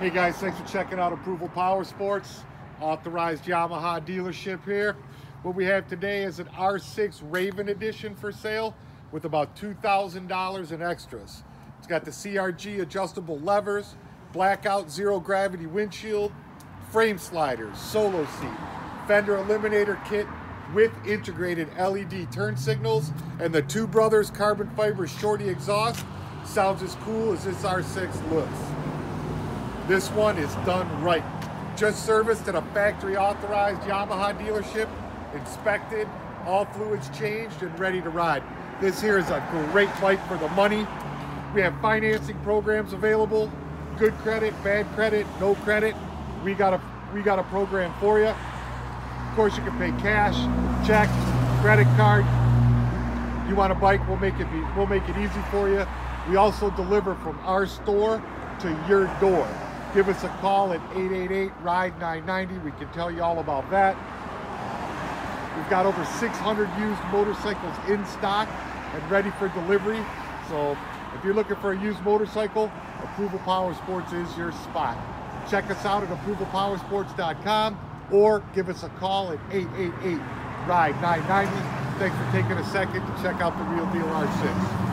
Hey guys, thanks for checking out Approval Power Sports, authorized Yamaha dealership here. What we have today is an R6 Raven edition for sale with about $2,000 in extras. It's got the CRG adjustable levers, blackout zero gravity windshield, frame sliders, solo seat, fender eliminator kit with integrated LED turn signals, and the Two Brothers carbon fiber shorty exhaust. Sounds as cool as this R6 looks. This one is done right. Just serviced at a factory authorized Yamaha dealership, inspected, all fluids changed and ready to ride. This here is a great bike for the money. We have financing programs available, good credit, bad credit, no credit. We got a program for you. Of course, you can pay cash, check, credit card. You want a bike, we'll make it easy for you. We also deliver from our store to your door. Give us a call at 888-RIDE-990. We can tell you all about that. We've got over 600 used motorcycles in stock and ready for delivery. So if you're looking for a used motorcycle, Approval Power Sports is your spot. Check us out at approvalpowersports.com. Or give us a call at 888-RIDE-990. Thanks for taking a second to check out the real deal R6.